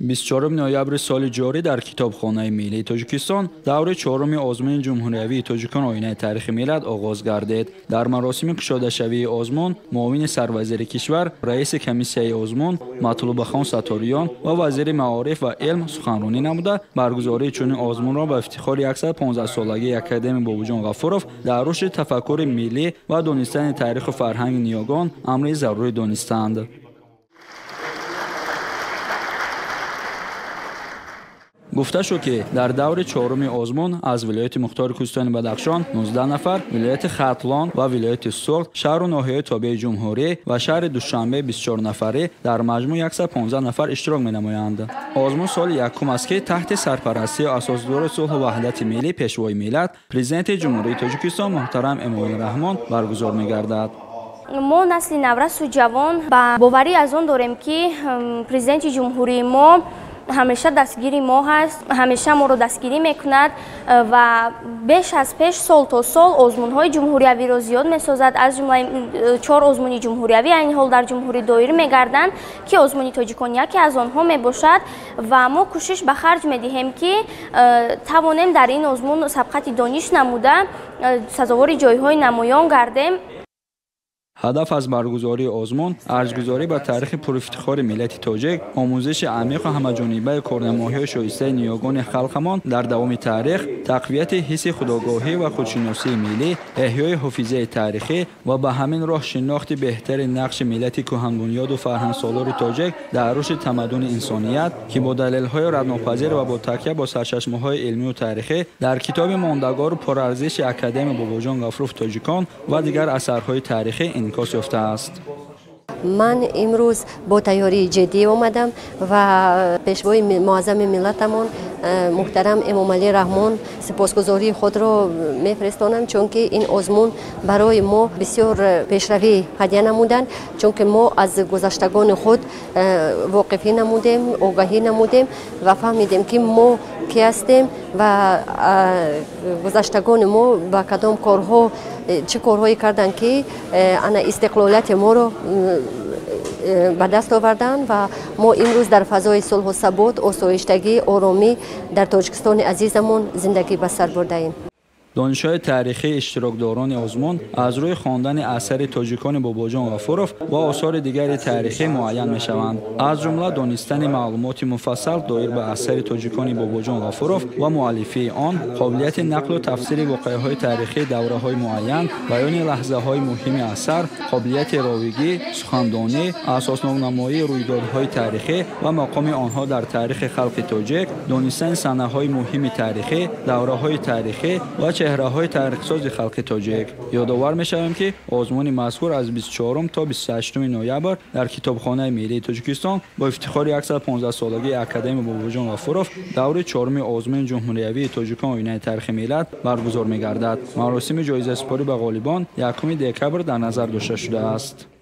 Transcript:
24 ноябр соли ҷорӣ дар Китобхонаи миллии Тоҷикистон даври 4 озмуни ҷумҳуриявии Тоҷикон оинаи таърихи миллат оғоз гардид. Дар маросими кушодашавии озмун, муовини сарвазири кишвар, раиси комиссияи озмун Матлубахон Сатториён ва вазири маориф ва илм суханронӣ намуда, баргузории чунин озмунро ба ифтихори 115-солагии академик Бобоҷон Ғафуров дар рушди тафаккури миллӣ ва донистани таъриху фарҳанги ниёгон амри зарурӣ донистанд. گفته شد که در دور چهارم آزمون از ولایت مختار کوهستان بدخشان 19 نفر، ولایت خطلان و ولایت سوغد شهر و ناحیه تابع جمهوری و شهر دوشنبه 24 نفره در مجموع 115 نفر اشتراک می‌نمایند. آزمون سال یکم است که تحت سرپرستی اساسدار صلح و وحدت ملی پیشوای ملت، پرزیدنت جمهوری تاجیکستان محترم امامعلی رحمون برگزار می‌گردد. ما نسل نورس و جوان با باوری از آن داریم که پرزیدنت جمهوری ما همیشه دستگیری ما هست، همیشه ما رو دستگیری میکند و بیش از پیش سال تا سال آزمون‌های جمهوریوی رو زیاد میسازد. از جمله 4 آزمون جمهوریوی این حال در جمهوری دایر میگردند که آزمون تاجیکون یکی از آنها میباشد و ما کوشش به خرج میدهیم که توانیم در این آزمون سبقت دانش نموده سزاوار جایهای نمایان گردیم. هدف از برگزاری آزمون، ارزگذاری به تاریخ پرافتخار ملت تاجیک، آموزش عمیق و همه‌جانبه کارنمایی‌های شایسته نیاگان خلقمان در دوام تاریخ، تقویت حس خودآگاهی و خودشناسی ملی، احیای حافظه تاریخی و به همین راه شناخت بهتر نقش ملت کهن‌بنیاد و فرهنگسالار تاجیک در رشد تمدن انسانیت که با دلایل‌های ردناپذیر و با تکیه با سرچشمه‌های علمی و تاریخی در کتاب ماندگار و پرارزش اکادمی بابوجان غفروف تاجیکان و دیگر اثرهای تاریخی انعکاس یافته است. من امروز با تیاری جدی آمدم و پیشوای معظم ملتمان محترم امامعلی رحمون سپاسگزاری خود را میفرستانم، چون که این آزمون برای ما بسیار پیشروی هدیه نمودند، چون که ما از گذشتگان خود واقفی نمودیم، آگاهی نمودیم و فهمیدیم که ما کی هستیم و گذشتگان ما با کدام کارها چه کارهایی کردند که استقلالیت ما را به دست آوردن و ما امروز در فضای صلح و ثبات، آسایشتگی، آرامی در تاجیکستان عزیزمون زندگی به سر بردیم. دانش‌های تاریخی اشتراکداران آزمون از روی خواندن اثر تاجیکان باباجان غفوروف و آثار دیگر تاریخی معین می‌شوند، از جمله دانستن معلومات مفصل دایر به اثر تاجیکان باباجان غفوروف و مؤلفه آن، قابلیت نقل و تفسیر واقعه‌های تاریخی دوره‌های معین، بیان لحظه‌های مهم اثر، قابلیت راویگی، سخندانی، اساسنامه‌نمایی رویدادهای تاریخی و مقام آنها در تاریخ خلق تاجیک، دانستن صحنه‌های مهم تاریخی، دوره‌های تاریخی و چهره‌های تاریخ‌ساز خلق تاجیک. یادآور می‌شویم که آزمون مذکور از 24 تا 28 نوامبر در کتابخانه ملی تاجیکستان با افتخار 115 سالگی اکادمی بابوجان غفوروف دوره 4 آزمون جمهوریوی تاجیکان آینه تاریخ ملت برگزار می‌گردد. مراسم جایزه‌سپاری به غالبان 1 دکبر در نظر داشته شده است.